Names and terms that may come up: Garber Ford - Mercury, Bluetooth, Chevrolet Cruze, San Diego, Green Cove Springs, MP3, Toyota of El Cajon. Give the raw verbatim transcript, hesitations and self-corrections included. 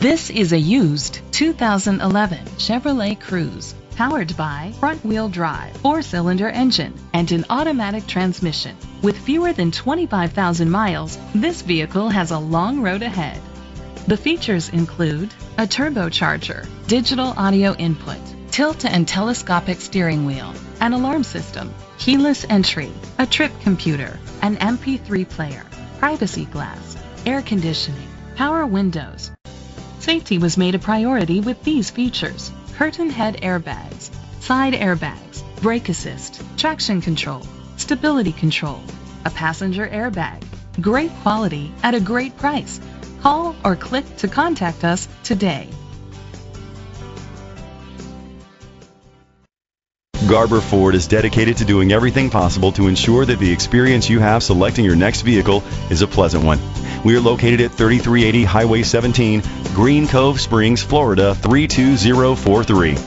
This is a used two thousand eleven Chevrolet Cruze, powered by front-wheel drive, four-cylinder engine, and an automatic transmission. With fewer than twenty-five thousand miles, this vehicle has a long road ahead. The features include a turbocharger, digital audio input, tilt and telescopic steering wheel, an alarm system, keyless entry, a trip computer, an M P three player, privacy glass, air conditioning, power windows. Safety was made a priority with these features: curtain head airbags, side airbags, brake assist, traction control, stability control, a passenger airbag. Great quality at a great price. Call or click to contact us today. Garber Ford is dedicated to doing everything possible to ensure that the experience you have selecting your next vehicle is a pleasant one. We are located at thirty-three eighty Highway seventeen, Green Cove Springs, Florida three two zero four three.